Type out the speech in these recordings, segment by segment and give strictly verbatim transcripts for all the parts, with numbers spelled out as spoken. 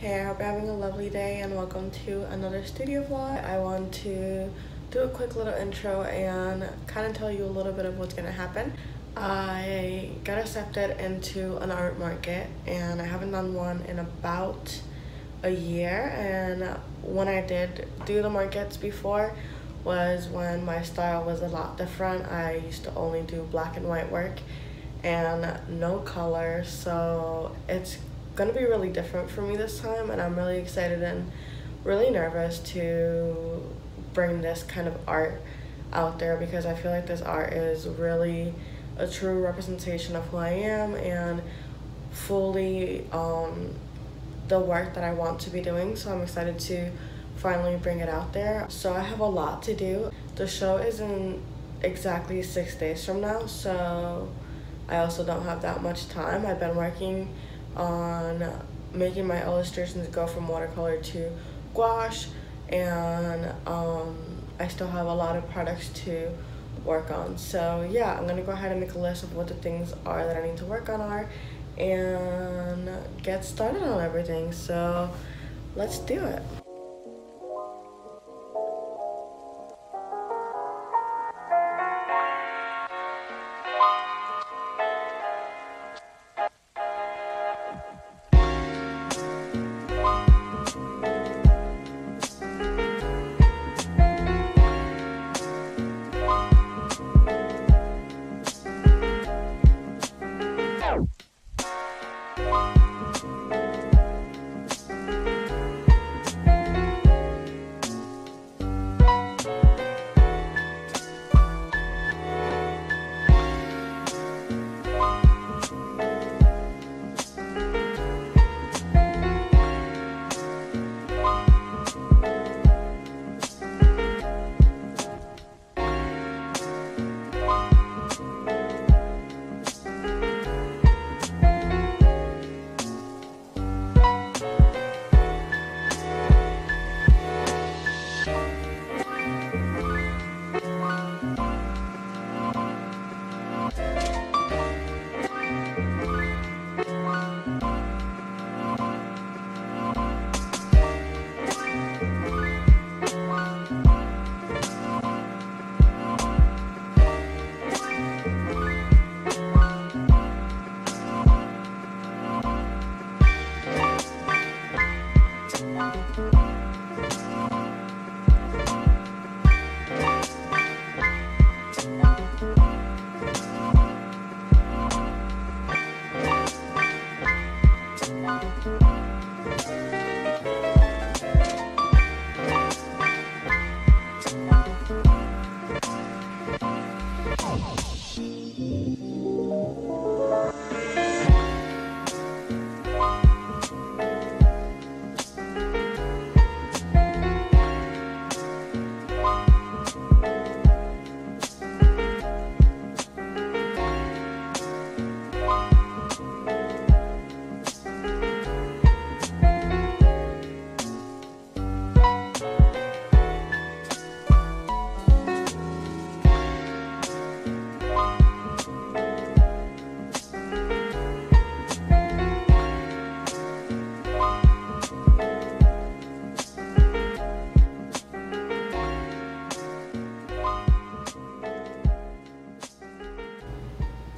Hey, I hope you're having a lovely day and welcome to another studio vlog. I want to do a quick little intro and kind of tell you a little bit of what's gonna happen. I got accepted into an art market and I haven't done one in about a year, and when I did do the markets before was when my style was a lot different. I used to only do black and white work and no color, so it's gonna be really different for me this time, and I'm really excited and really nervous to bring this kind of art out there because I feel like this art is really a true representation of who I am and fully um, the work that I want to be doing, so I'm excited to finally bring it out there. So I have a lot to do. The show is in exactly six days from now, so I also don't have that much time. I've been working on making my illustrations go from watercolor to gouache, and um, I still have a lot of products to work on. So yeah, I'm gonna go ahead and make a list of what the things are that I need to work on are and get started on everything. So let's do it.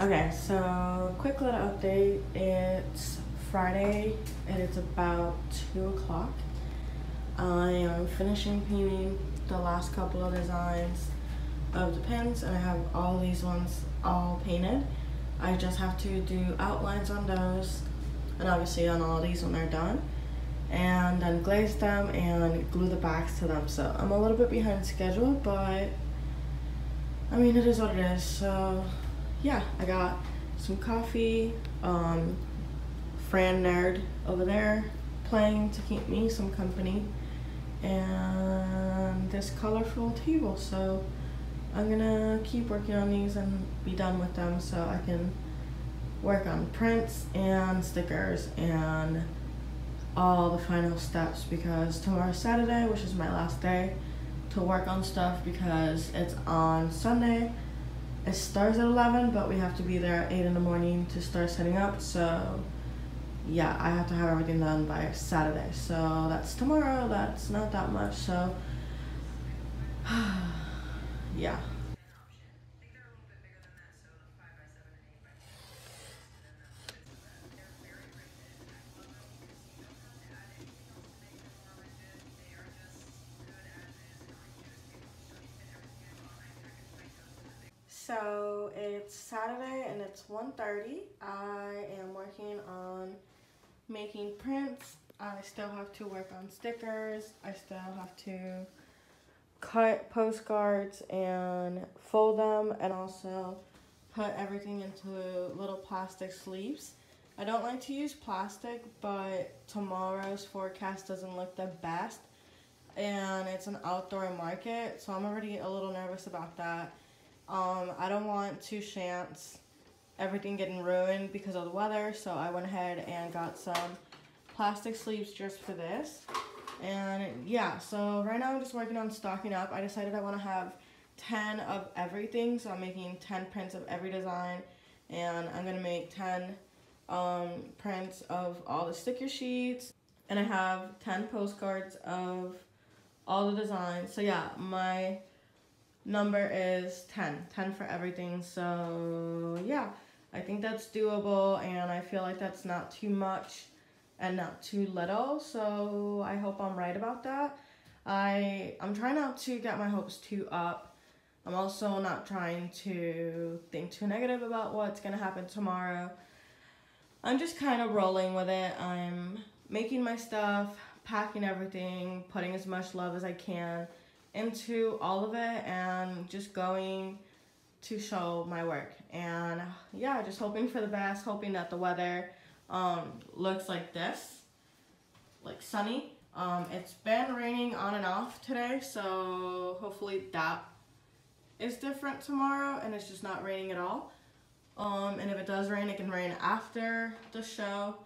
Okay, so quick little update. It's Friday and it's about two o'clock. I am finishing painting the last couple of designs of the pins, and I have all these ones all painted. I just have to do outlines on those and obviously on all these when they're done, and then glaze them and glue the backs to them. So I'm a little bit behind schedule, but I mean, it is what it is. So yeah, I got some coffee, um, Fran Nerd over there playing to keep me some company, and this colorful table. So I'm gonna keep working on these and be done with them so I can work on prints and stickers and all the final steps, because tomorrow's Saturday, which is my last day to work on stuff because it's on Sunday. It starts at eleven, but we have to be there at eight in the morning to start setting up, so yeah, I have to have everything done by Saturday. So that's tomorrow, that's not that much. So yeah. So it's Saturday and it's one thirty. I am working on making prints. I still have to work on stickers. I still have to cut postcards and fold them, and also put everything into little plastic sleeves. I don't like to use plastic, but tomorrow's forecast doesn't look the best, and it's an outdoor market, so I'm already a little nervous about that. Um, I don't want to chance everything getting ruined because of the weather, so I went ahead and got some plastic sleeves just for this. And yeah, so right now I'm just working on stocking up. I decided I want to have ten of everything, so I'm making ten prints of every design, and I'm going to make ten um, prints of all the sticker sheets, and I have ten postcards of all the designs. So yeah, my number is ten, ten for everything. So yeah, I think that's doable, and I feel like that's not too much and not too little, so I hope I'm right about that. I, I'm trying not to get my hopes too up. I'm also not trying to think too negative about what's gonna happen tomorrow. I'm just kind of rolling with it. I'm making my stuff, packing everything, putting as much love as I can into all of it, and just going to show my work. And yeah, just hoping for the best, hoping that the weather um looks like this, like sunny. Um it's been raining on and off today, so hopefully that is different tomorrow and it's just not raining at all. Um and if it does rain, it can rain after the show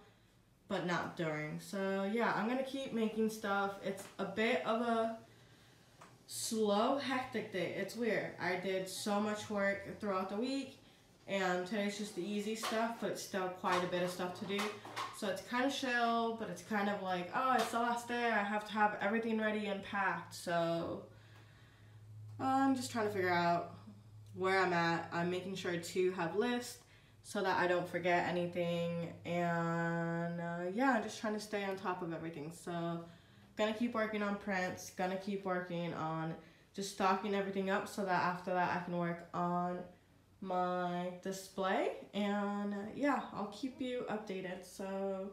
but not during. So yeah, I'm gonna keep making stuff. It's a bit of a slow, hectic day. It's weird. I did so much work throughout the week, and today's just the easy stuff, but it's still quite a bit of stuff to do. So it's kind of chill, but it's kind of like, oh, it's the last day, I have to have everything ready and packed. So uh, I'm just trying to figure out where I'm at. I'm making sure to have lists so that I don't forget anything, and uh, yeah, I'm just trying to stay on top of everything. So gonna keep working on prints, gonna keep working on just stocking everything up so that after that I can work on my display. And yeah, I'll keep you updated. So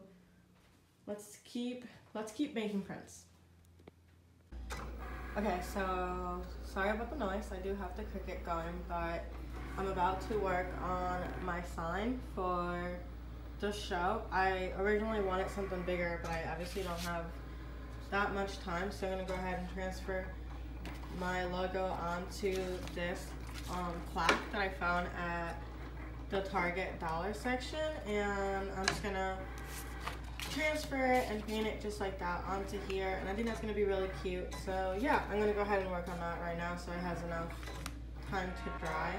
let's keep let's keep making prints. Okay, so sorry about the noise. I do have the Cricut going, but I'm about to work on my sign for the show. I originally wanted something bigger, but I obviously don't have that much time, so I'm gonna go ahead and transfer my logo onto this um, plaque that I found at the Target dollar section, and I'm just gonna transfer it and paint it just like that onto here, and I think that's gonna be really cute. So yeah, I'm gonna go ahead and work on that right now so it has enough time to dry.